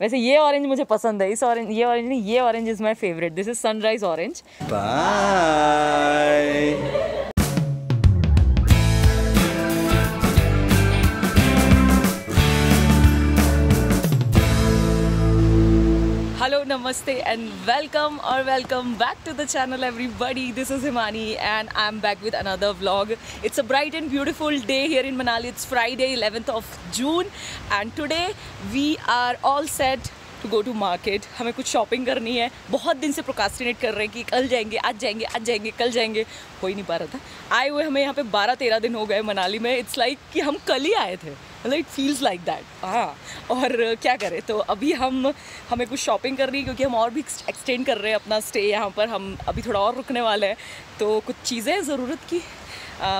वैसे ये ऑरेंज मुझे पसंद है, इस ऑरेंज, ये ऑरेंज नहीं, ये orange is my favourite, this is sunrise orange. Bye. Hello, नमस्ते एंड वेलकम और welcome back to the channel everybody. This is Himani and I am back with another vlog. It's a bright and beautiful day here in Manali. It's Friday 11th of June and today we are all set to go to market. हमें कुछ shopping करनी है, बहुत दिन से procrastinate कर रहे हैं कि कल जाएंगे, आज जाएंगे, आज जाएंगे, कल जाएंगे, हो ही नहीं पा रहा था। आए हुए हमें यहाँ पे 12-13 दिन हो गए मनाली में। इट्स लाइक कि हम कल ही आए थे, मतलब इट फील्स लाइक दैट। हाँ, और क्या करें, तो अभी हमें कुछ शॉपिंग करनी है क्योंकि हम और भी एक्सटेंड कर रहे हैं अपना स्टे यहाँ पर। हम अभी थोड़ा और रुकने वाले हैं, तो कुछ चीज़ें ज़रूरत की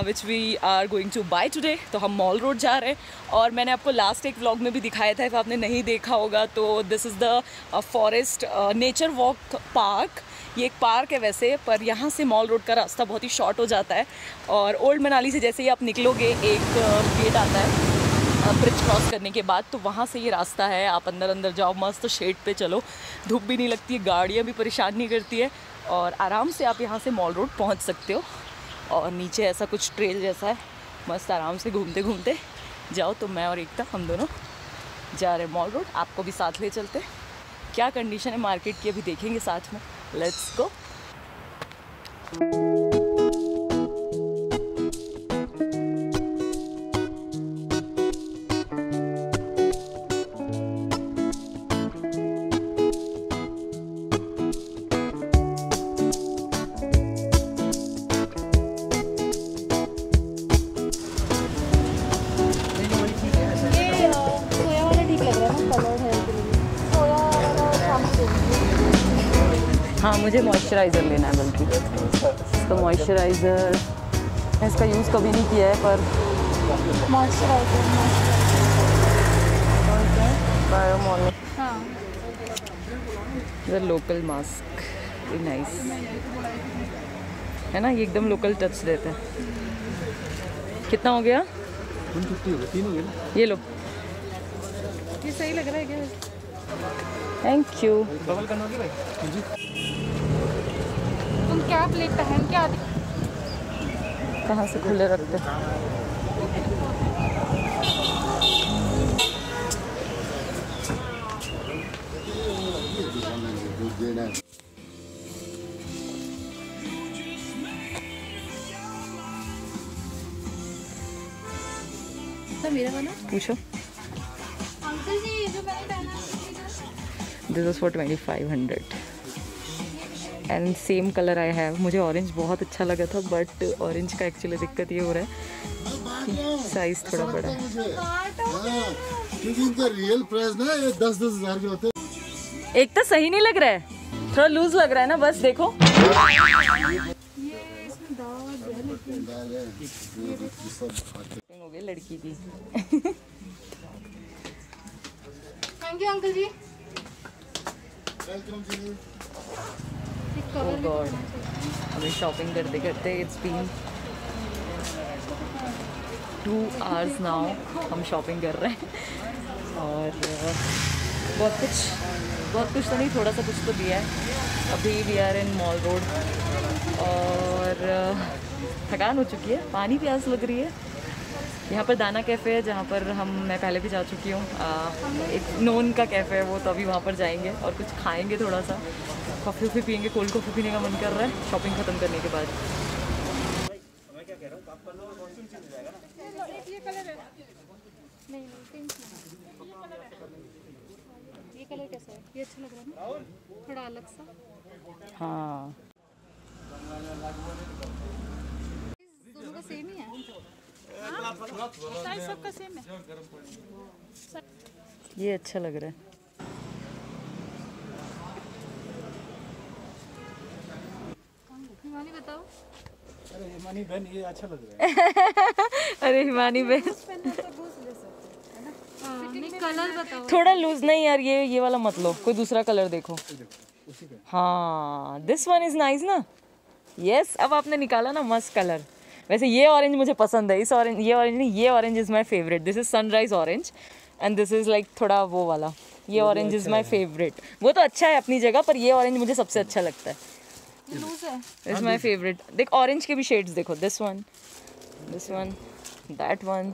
which we are going to buy today. तो हम मॉल रोड जा रहे हैं और मैंने आपको लास्ट एक व्लॉग में भी दिखाया था, अगर आपने नहीं देखा होगा तो this is the forest nature walk park. ये एक पार्क है वैसे, पर यहाँ से मॉल रोड का रास्ता बहुत ही शॉर्ट हो जाता है। और ओल्ड मनाली से जैसे ही आप निकलोगे एक गेट आता है ब्रिज क्रॉस करने के बाद, तो वहाँ से ये रास्ता है। आप अंदर अंदर जाओ, मस्त शेड पे चलो, धूप भी नहीं लगती है, गाड़ियाँ भी परेशान नहीं करती है और आराम से आप यहाँ से मॉल रोड पहुँच सकते हो। और नीचे ऐसा कुछ ट्रेल जैसा है, मस्त आराम से घूमते घूमते जाओ। तो मैं और एकता हम दोनों जा रहे हैं मॉल रोड, आपको भी साथ ले चलते। क्या कंडीशन है मार्केट की अभी देखेंगे साथ में, लेट्स गो। हाँ, मुझे मॉइस्चराइज़र लेना है, बल्कि इसका मॉइस्चराइज़र मैं इसका यूज़ कभी नहीं किया है, पर मॉइस्चराइज़र हाँ। लोकल मास्क नाइस है ना, ये एकदम लोकल टच देता है। कितना हो गया? 150 हो गया, 3 हो गया। ये लो, ये सही लग रहा है क्या? Thank you. तुम क्या प्लेट पहन के आते? कहाँ से खुले रखते? मेरा वाला पूछो अंकल जी, ये जो मैंने पहना this is for 2500 and same colour I have. मुझे ऑरेंज बहुत अच्छा लगा था, बट ऑरेंज का एक्चुअली दिक्कत ये हो रहा है साइज थोड़ा बड़ा है, क्योंकि इनका रियल प्राइस ना ये 10-10 हज़ार के होते हैं। एक तो सही नहीं लग रहा है, थोड़ा लूज लग रहा है ना, बस देखो ये लड़की थी। Thank you uncle ji. Oh God, हमें शॉपिंग करते करते इट्स बीन 2 hours नाउ हम शॉपिंग कर रहे हैं और बहुत कुछ तो नहीं, थोड़ा सा कुछ तो दिया है। अभी we are in mall road और थकान हो चुकी है, पानी प्यास लग रही है। यहाँ पर दाना कैफ़े है जहाँ पर मैं पहले भी जा चुकी हूँ, एक नोन का कैफ़े है वो, तो अभी वहाँ पर जाएंगे और कुछ खाएंगे, थोड़ा सा कॉफ़ी वॉफ़ी पियेंगे, कोल्ड कॉफ़ी पीने का मन कर रहा है शॉपिंग ख़त्म करने के बाद। ये कलर कैसा है? ये अच्छा लग रहा है, थोड़ा अलग सा। हाँ, दोनों का सेम ही है। हाँ? सबका सेम है। ये अच्छा लग रहा है। हिमानी बताओ। अरे हिमानी बहन, ये अच्छा लग रहा है। अरे हिमानी बहन, कलर बताओ। थोड़ा लूज नहीं यार, ये वाला मत लो, कोई दूसरा कलर देखो। हाँ, दिस वन इज नाइस ना। यस, अब आपने निकाला ना मस्त कलर। वैसे ये ऑरेंज मुझे पसंद है, इस ऑरेंज, ये ऑरेंज नहीं, ये orange is my favourite, this is sunrise orange and this is like थोड़ा वो वाला ये ऑरेंज इज माई फेवरेट। वो तो अच्छा है अपनी जगह, पर ये ऑरेंज मुझे सबसे अच्छा लगता है, इज माई फेवरेट। देख ऑरेंज के भी शेड्स देखो, this one that one.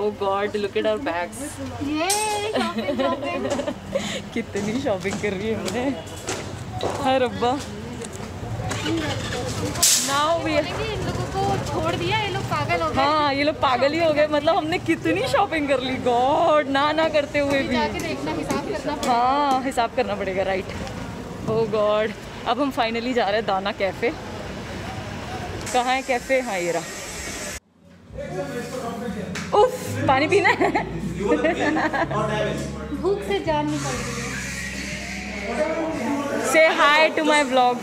Oh God, look at our bags. कितनी शॉपिंग कर रही है हमने। हाय रब्बा। Now we इन लोगों को छोड़ दिया, ये लोग पागल हो गए। हाँ ये लोग पागल ही हो गए, मतलब हमने कितनी शॉपिंग कर ली। गॉड ना करते हुए भी। जाके देखना, हिसाब करना। हाँ हिसाब करना पड़ेगा, राइट। Oh God, अब हम फाइनली जा रहे हैं दाना कैफे। कहाँ है कैफे? हाँ ये रहा। उफ, पानी पीना है। भूख से जान निकल गई। Say hi to my vlog.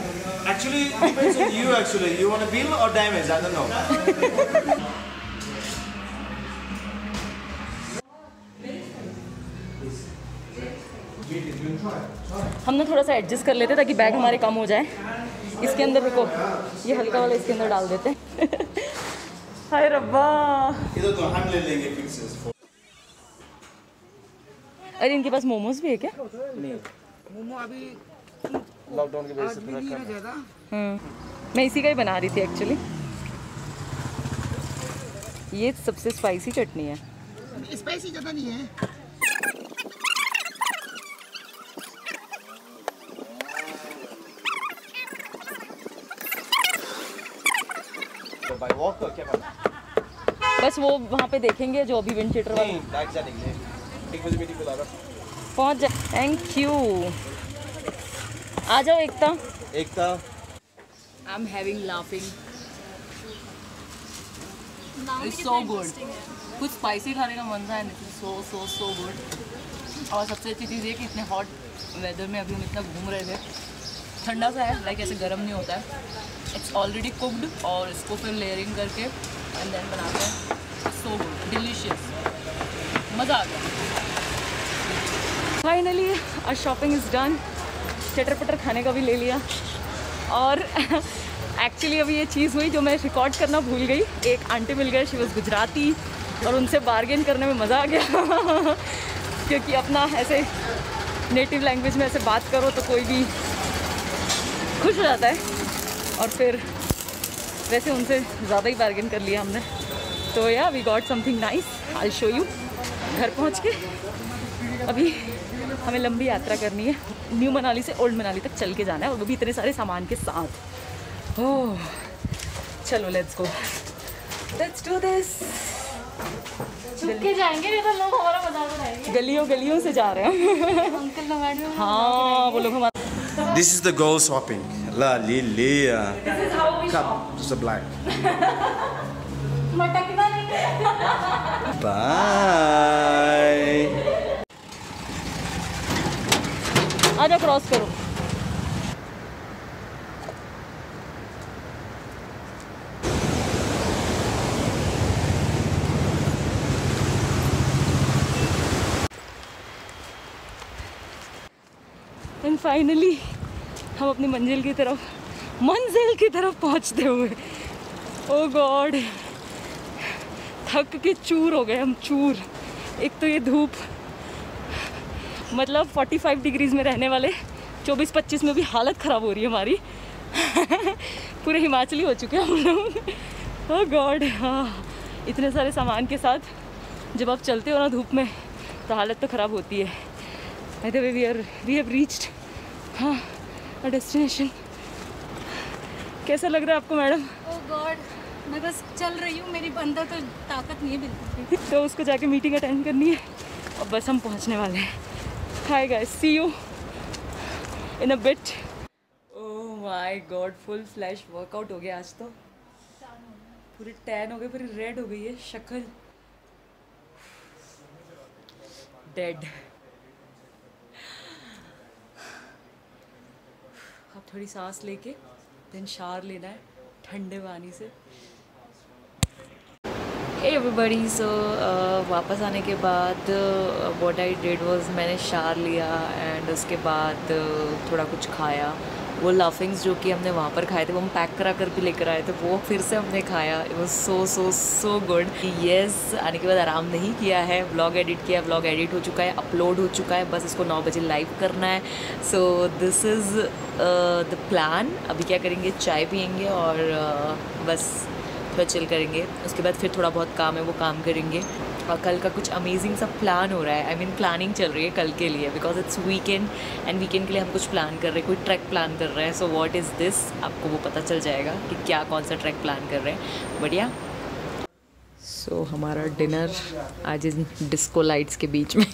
Actually, depends on you. Actually, you want a bill or damage? I don't know. हमने थोड़ा सा एडजस्ट कर लेते ताकि बैग हमारे कम हो जाए। इसके अंदर रुको, ये हल्का वाला इसके अंदर डाल देते हैं। हाय रब्बा, इधर तो हम ले लेंगे पिक्चर्स। अरे इनके पास मोमोज भी है क्या? नहीं, मोमो अभी लॉकडाउन की वजह से थोड़ा कम है। मैं इसी का ही बना रही थी एक्चुअली। ये सबसे स्पाइसी चटनी है। स्पाइसी ज़्यादा नहीं है। बस वो वहाँ पे देखेंगे जो अभी विंड चीटर वाला। पहुँच जाए। Thank you. आ जाओ Ekta. Ekta. I am having laughing. It's so good. कुछ स्पाइसी खाने का मन था, सो गुड। और सबसे अच्छी चीज़ ये कि इतने हॉट वेदर में अभी हम इतना घूम रहे थे, ठंडा सा है, लाइक ऐसे गर्म नहीं होता है। इट्स ऑलरेडी कुक्ड और इसको फिर लेयरिंग करके एंड देन बनाते हैं। सो गुड, डिलीशियस, मज़ा आ गया। Finally our shopping is done. चटर पटर खाने का भी ले लिया। और एक्चुअली अभी ये चीज़ हुई जो मैं रिकॉर्ड करना भूल गई। एक आंटी मिल गए, शी वॉज गुजराती, और उनसे बार्गेन करने में मज़ा आ गया। क्योंकि अपना ऐसे नेटिव लैंग्वेज में ऐसे बात करो तो कोई भी खुश हो जाता है। और फिर वैसे उनसे ज़्यादा ही बार्गेन कर लिया हमने। तो या we got something nice, I show you. घर पहुंच के अभी हमें लंबी यात्रा करनी है, न्यू मनाली से ओल्ड मनाली तक चल के जाना है, और वो भी इतने सारे सामान के साथ। ओह चलो let's go, let's do this. जाएंगे तो लोग हमारा मजाक उड़ाएंगे। गलियों गलियों से जा रहे हैं। अंकल लोग, हाँ वो लोग हमारे। This is the goal shopping. La Lilia. This is how we shop. Just a black. Bye. Aaj cross karo. And finally. हम अपनी मंजिल की तरफ पहुंचते हुए, ओ गॉड थक के चूर हो गए हम, चूर। एक तो ये धूप, मतलब 45 डिग्रीज में रहने वाले 24-25 में भी हालत ख़राब हो रही है हमारी। पूरे हिमाचली हो चुके हैं हम लोग। ओ गॉड, हाँ इतने सारे सामान के साथ जब आप चलते हो ना धूप में तो हालत तो ख़राब होती है। By the way we have reached हाँ डेस्टिनेशन। कैसा लग रहा है आपको मैडम? ओह गॉड, मैं बस चल रही हूँ, मेरी अंदर तो ताकत नहीं है बिल्कुल। तो उसको जाके मीटिंग अटेंड करनी है और बस हम पहुँचने वाले हैं। Hi guys, see you in a bit. Oh my god, full flash workout हो गया आज तो। पूरे टैन हो गए, पूरी रेड हो गई है शक्ल। डेड। अब थोड़ी सांस लेके देन शावर लेना है ठंडे पानी से। हे एवरीबॉडी, सो वापस आने के बाद व्हाट आई डिड वाज मैंने शावर लिया एंड उसके बाद थोड़ा कुछ खाया वो लफिंग्स जो कि हमने वहाँ पर खाए थे वो हम पैक करा कर भी लेकर आए थे, वो फिर से हमने खाया। It was so so so good. Yes, आने के बाद आराम नहीं किया है, व्लॉग एडिट किया, व्लॉग एडिट हो चुका है, अपलोड हो चुका है, बस इसको 9 बजे लाइव करना है। So this is the plan. अभी क्या करेंगे, चाय पियेंगे और बस थोड़ा चिल करेंगे। उसके बाद फिर थोड़ा बहुत काम है वो काम करेंगे और कल का कुछ अमेजिंग सा प्लान हो रहा है। आई मीन प्लानिंग चल रही है कल के लिए, because it's weekend and weekend के लिए हम कुछ प्लान कर रहे हैं, कोई ट्रैक प्लान कर रहे हैं। सो व्हाट इज़ दिस, आपको वो पता चल जाएगा कि क्या कौन सा ट्रैक प्लान कर रहे हैं। बढ़िया। सो हमारा डिनर आज इन डिस्को लाइट्स के बीच में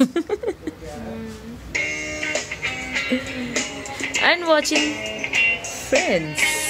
एंड वॉचिंग फ्रेंड्स।